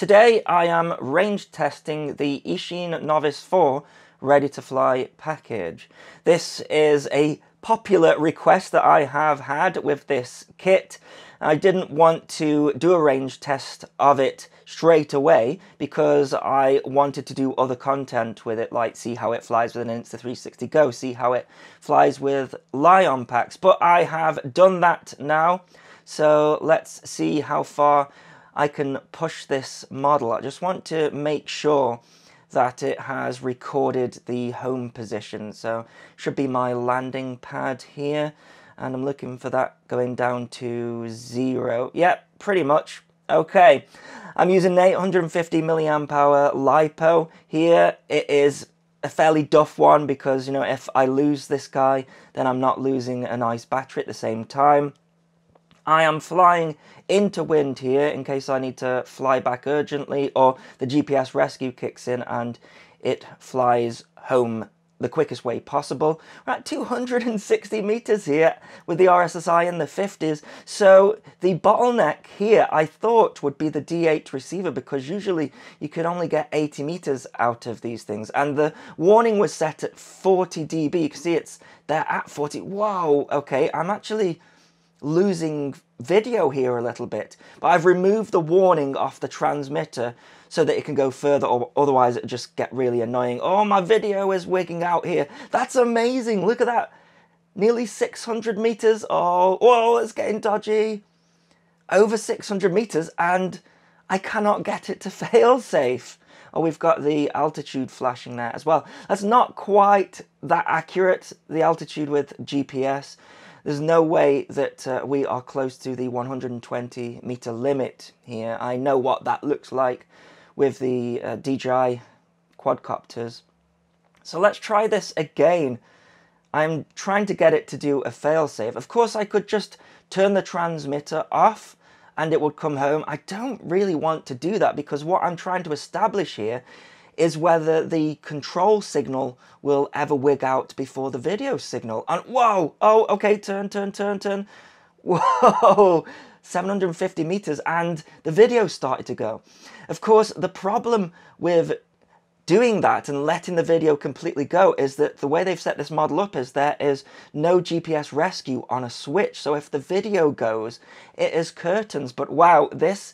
Today I am range testing the Eachine Novice 4 ready to fly package. This is a popular request that I have had with this kit. I didn't want to do a range test of it straight away because I wanted to do other content with it, like see how it flies with an Insta360 GO, see how it flies with LiPo packs, but I have done that now, so let's see how far I can push this model. I just want to make sure that it has recorded the home position. So should be my landing pad here. And I'm looking for that going down to 0. Yep, pretty much. Okay, I'm using an 850 milliamp hour LiPo here. It is a fairly duff one because, you know, if I lose this guy, then I'm not losing a nice battery at the same time. I am flying into wind here in case I need to fly back urgently or the GPS rescue kicks in and it flies home the quickest way possible. We're at 260 meters here with the RSSI in the 50s. So the bottleneck here I thought would be the D8 receiver because usually you could only get 80 meters out of these things. And the warning was set at 40 dB. You can see it's there at 40. Whoa, okay, I'm actually losing video here a little bit, but I've removed the warning off the transmitter so that it can go further, or otherwise it'll just get really annoying. Oh, my video is wigging out here. That's amazing. Look at that. Nearly 600 meters. Oh, whoa, it's getting dodgy. Over 600 meters and I cannot get it to fail safe. Oh, we've got the altitude flashing there as well. That's not quite that accurate, the altitude with GPS. There's no way that we are close to the 120 meter limit here. I know what that looks like with the DJI quadcopters. So let's try this again. I'm trying to get it to do a failsafe. Of course, I could just turn the transmitter off and it would come home. I don't really want to do that because what I'm trying to establish here is whether the control signal will ever wig out before the video signal. And whoa, oh, okay, turn. Whoa, 750 meters and the video started to go. Of course, the problem with doing that and letting the video completely go is that the way they've set this model up is there is no GPS rescue on a switch. So if the video goes, it is curtains. But wow, this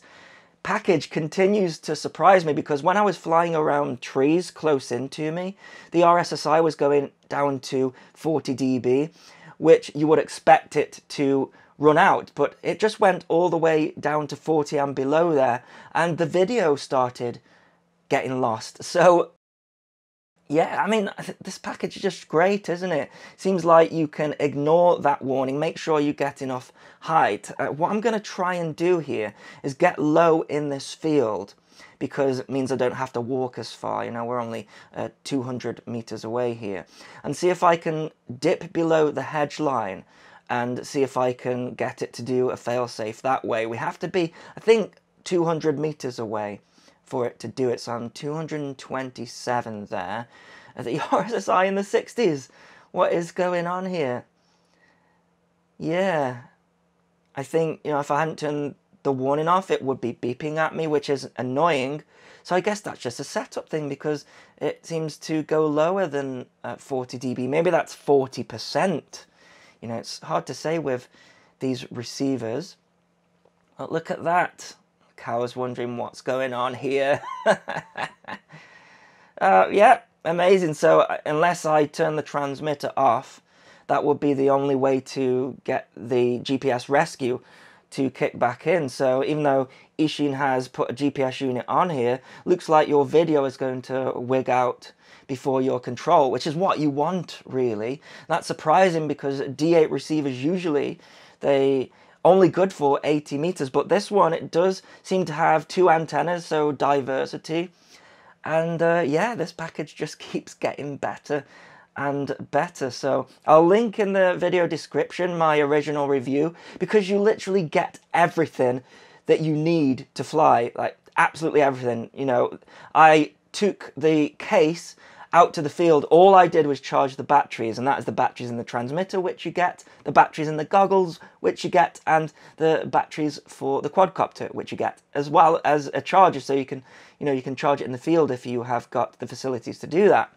package continues to surprise me because when I was flying around trees close into me, the RSSI was going down to 40 dB, which you would expect it to run out, but it just went all the way down to 40 and below there, and the video started getting lost. So yeah, I mean, this package is just great, isn't it? Seems like you can ignore that warning, make sure you get enough height. What I'm going to try and do here is get low in this field because it means I don't have to walk as far. You know, we're only 200 meters away here. And see if I can dip below the hedge line and see if I can get it to do a failsafe that way. We have to be, I think, 200 meters away for it to do it, so I'm 227 there. The RSSI in the 60s. What is going on here? Yeah, I think, you know, if I hadn't turned the warning off, it would be beeping at me, which is annoying. So I guess that's just a setup thing because it seems to go lower than 40 dB. Maybe that's 40%. You know, it's hard to say with these receivers. But look at that. Cows wondering what's going on here. Yeah, amazing. So unless I turn the transmitter off, that would be the only way to get the GPS rescue to kick back in. So even though Eachine has put a GPS unit on here, looks like your video is going to wig out before your control, which is what you want, really. That's surprising because D8 receivers usually, they only good for 80 meters, but this one, it does seem to have two antennas, so diversity. And yeah, this package just keeps getting better and better. So I'll link in the video description my original review because you literally get everything that you need to fly, like absolutely everything. You know, I took the case out to the field, all I did was charge the batteries, and that is the batteries in the transmitter, which you get, the batteries in the goggles, which you get, and the batteries for the quadcopter, which you get, as well as a charger, so you can, you can charge it in the field if you have got the facilities to do that.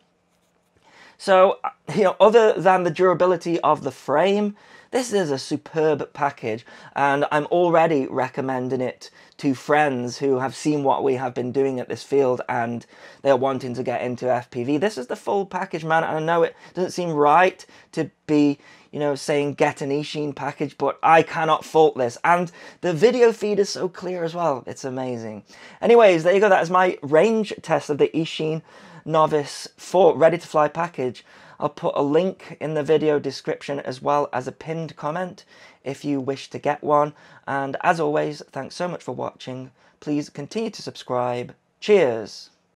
So, other than the durability of the frame, this is a superb package, and I'm already recommending it to friends who have seen what we have been doing at this field and they're wanting to get into FPV. This is the full package, man, and I know it doesn't seem right to be, saying get an Eachine package, but I cannot fault this. And the video feed is so clear as well. It's amazing. Anyways, there you go. That is my range test of the Eachine Novice 4 ready to fly package. I'll put a link in the video description as well as a pinned comment if you wish to get one. And as always, thanks so much for watching. Please continue to subscribe. Cheers.